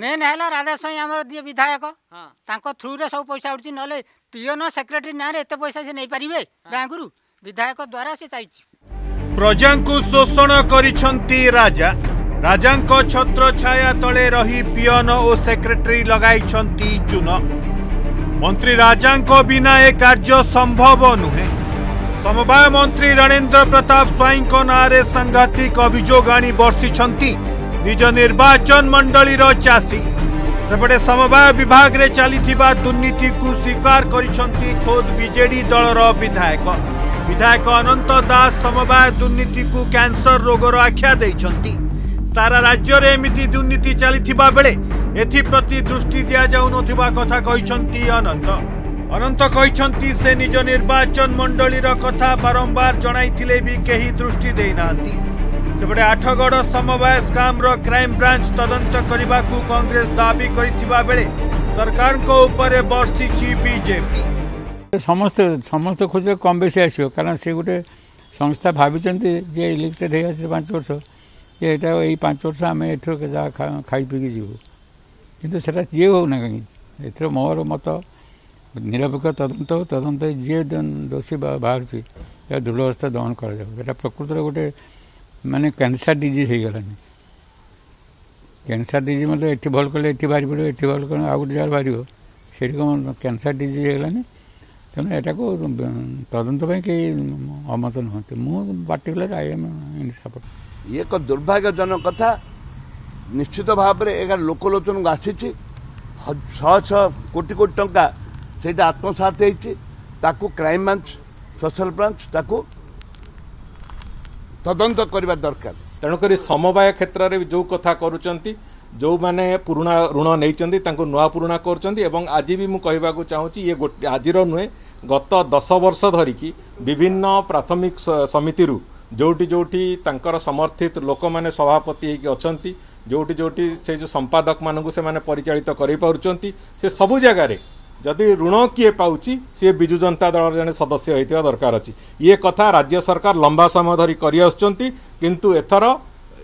Main है राधा स्वाई आम दिए विधायक थ्रुरे सब पैसा उठी ना पीओन सेक्रेटरी ना पैसा से नहीं पारे बैंक रु विधायक द्वारा से चाहिए। प्रजा को शोषण करिछंती राजा राजांको छत्र छाया तले रही पीओन और सेक्रेटरी लगाइछंती चुन। मंत्री राजांको बिना ए कार्य संभव नुहे। समवाय मंत्री रणेन्द्र प्रताप स्वाई नारे सांघातिक अभियोग आनी बर्षिछंती निज निर्वाचन मंडली चाषी। सेपटे समवाय विभाग रे चलीथिबा दुर्नीति को स्वीकार करिछंती खोद बीजेडी दलर विधायक। विधायक अनंत दास समवाय दुर्नीति को कैंसर रोगर आख्या देइछंती। सारा राज्य रे एमिति दुर्नीति चलीथिबा बेले एथिप्रति दृष्टि दिया जाउ नथिबा कथा कहिछंती अनंत। अनंत कहिछंती से निज निर्वाचन मंडली कथा बारंबार जणाइथिले भी केही दृष्टि देनांती। सेपटे आठगड़ समवाय स्काम रो क्राइम ब्रांच तदंत करिबाकू कांग्रेस दाबी करिथिबा बेले सरकार को ऊपर बर्षिछि बीजेपी। समस्त खोजे कम बेसी आसियो कारण से गोटे संस्था भाबिचंती जे इलेक्टेड हे आसे 5 वर्ष जे एटा एई 5 वर्ष आमे एथरो के जा खाइ पिकि जीवो किंतु सेटा जे हो ना कहीं एथरो मोर मत निरपेक्ष तदंत तदंत जी दोषी बाहर या दृढ़ अवस्था दमन कर प्रकृत गोटे मानने कैंसर डिजीज हो गलानी। कैंसर डिजीज मतलब ये भल कले ये बाहरी पड़े ये भल कले आउ गए जहाँ बाहर सरकम कैंसर डिजीज हो गलानी। तेना यहाँ को तदंत कहीं अमत नुहत मु particular I am in support. ये एक दुर्भाग्यजनक कथा निश्चित भाव में एक लोकलोचन को आसी शह शह कोटी कोटी टंका से आत्मसात हो क्राइम ब्रांच सोशल ब्रांच ताकू तदंत करने दरकार। तेणुक समवाय क्षेत्र में जो कथा करुँच जो मैंने पुराणा ऋण नहीं नुआ पुराणा कर आज भी मुझे चाहूँगी ये आज नुहे गत 10 वर्ष धरिकी विभिन्न प्राथमिक समिति जोटी जोटी तंकर समर्थित लोक मैंने सभापति अच्छा जोटी जोटी से जो संपादक मानू से परिचालित कर सब जगार जदि ऋण किए पाउची सी बिजु जनता दल जने सदस्य होइतिबा दरकार अछि। ये कथा राज्य सरकार लंबा समय धरी करि आछंती किंतु एथर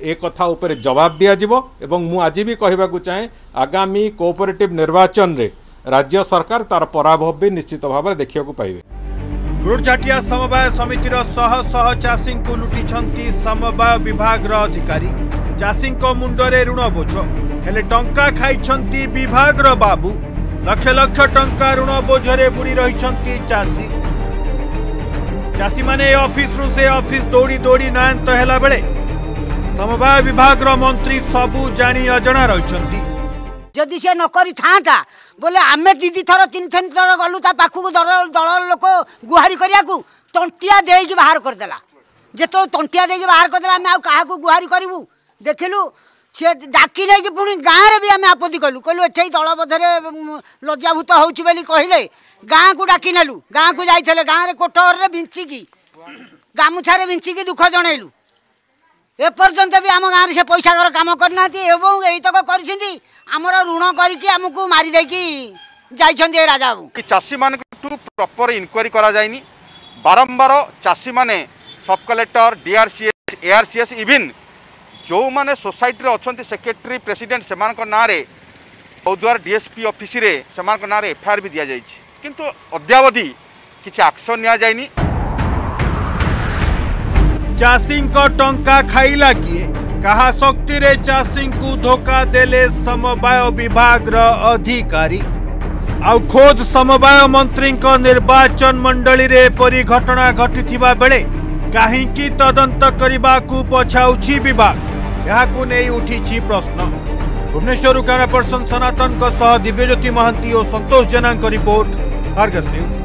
ए कथा ऊपर जवाब दिया जिवो एवं मु आज भी कहबाकू चाहे आगामी कोऑपरेटिव निर्वाचन रे राज्य सरकार तार पराभव भी निश्चित भाव में देखिया को पाइबे। गुरुजाटिया समवाय समितिर सह सह चासिं को लुटिछंती समवाय विभाग रो अधिकारी। चासिं को मुंडरे ऋण बोझ हेले टंका खाइछंती विभाग रो बाबू। लक्ष लक्ष टंका ऋण बोझरे बुड़ी रही चाषी। चाषी माने ऑफिस रु से ऑफिस दौड़ी दौड़ी नायंत हेला बेले समवाय विभाग रो मंत्री सबू जानी अजना रही। जदि से नकरी था बोले आमे दीदी थर तीन थन थर गलु ता पाखु दल लोक गुहारी करिया को तंटिया देई बाहर कर देला। जेतो तंटिया देई बाहर कर देला आमे काहा को गुहारी करिवु देखिलु से डाकी नहीं पुणी गाँव में भी आम आपत्ति कलु कहलु एठे दल बधे लज्जाभूत होली कहले गाँ को डाकी नेलु। गाँ को जाइए गाँव में कोटर में विंचिकी गामुछा विंचिकी दुख जनइलु एपर्यंत भी आम गाँव से पैसा घर कम करना यतक करमर ऋण करमको मारिदेकी जाइए राजा बाबू। चाषी मान प्रपर इनक्वारी कराइनि बारंबार चाषी मैंने सब कलेक्टर डीआरसीएस एआरसीएस इविन जो माने सोसाइटी अच्छा सेक्रेटरी प्रेसिडेंट से नाँरे बौद्वार डीएसपी ऑफिस रे से नाँरे एफआईआर भी दि जाइए किंतु अद्यावधि किसी एक्शन नि। चाषी टंका खाइला किए कहा शक्ति रे चाषी को धोखा देले समवाय विभाग रो अधिकारी आउ खोद समवाय मंत्री निर्वाचन मंडली रे परी घटना घटी बेले कहीं तदंत करने को पछाऊी विभाग यहाकू नहीं उठी प्रश्न। भुवनेश्वर कैमरा पर्सन सनातन दिव्यज्योति महांती और Santosh Jena report Argus news.